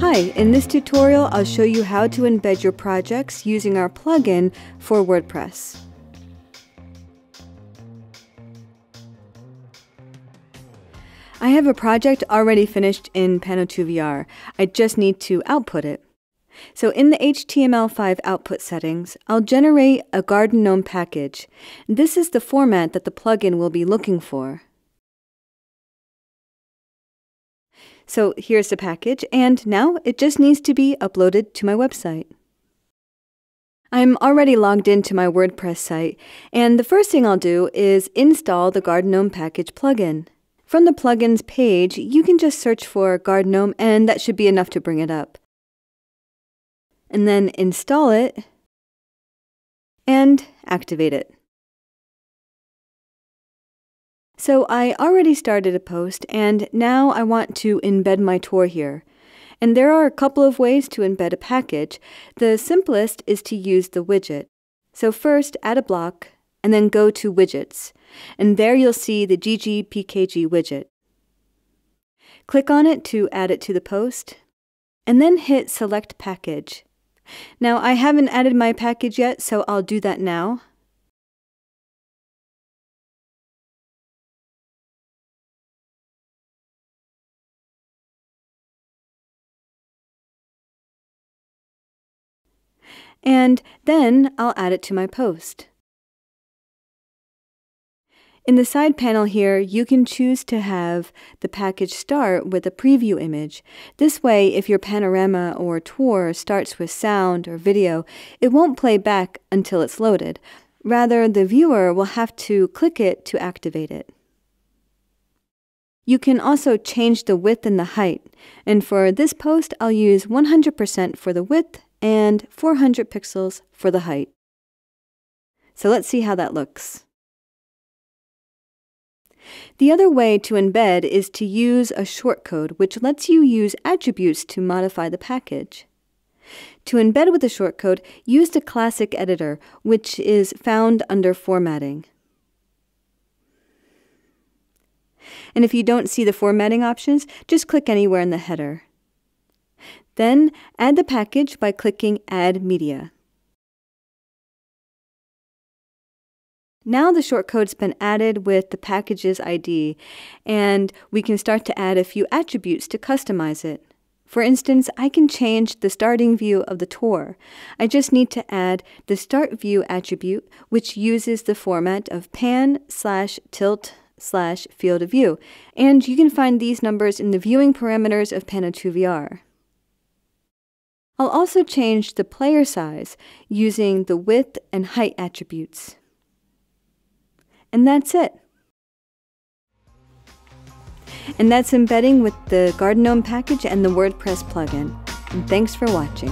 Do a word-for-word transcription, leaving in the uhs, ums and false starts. Hi, in this tutorial I'll show you how to embed your projects using our plugin for WordPress. I have a project already finished in Pano two V R. I just need to output it. So in the H T M L five output settings, I'll generate a Garden Gnome package. This is the format that the plugin will be looking for. So here's the package, and now it just needs to be uploaded to my website. I'm already logged into my WordPress site, and the first thing I'll do is install the Garden Gnome package plugin. From the plugins page, you can just search for Garden Gnome, and that should be enough to bring it up. And then install it and activate it. So I already started a post, and now I want to embed my tour here. And there are a couple of ways to embed a package. The simplest is to use the widget. So first, add a block, and then go to Widgets. And there you'll see the G G P K G widget. Click on it to add it to the post, and then hit Select Package. Now, I haven't added my package yet, so I'll do that now. And then I'll add it to my post. In the side panel here, you can choose to have the package start with a preview image. This way, if your panorama or tour starts with sound or video, it won't play back until it's loaded. Rather, the viewer will have to click it to activate it. You can also change the width and the height. And for this post, I'll use one hundred percent for the width and four hundred pixels for the height. So let's see how that looks. The other way to embed is to use a shortcode, which lets you use attributes to modify the package. To embed with a shortcode, use the classic editor, which is found under Formatting. And if you don't see the formatting options, just click anywhere in the header. Then add the package by clicking Add Media. Now the shortcode's been added with the package's I D, and we can start to add a few attributes to customize it. For instance, I can change the starting view of the tour. I just need to add the Start View attribute, which uses the format of pan slash tilt slash field of view. And you can find these numbers in the viewing parameters of Pano two V R. I'll also change the player size using the width and height attributes. And that's it. And that's embedding with the Garden Gnome package and the WordPress plugin. And thanks for watching.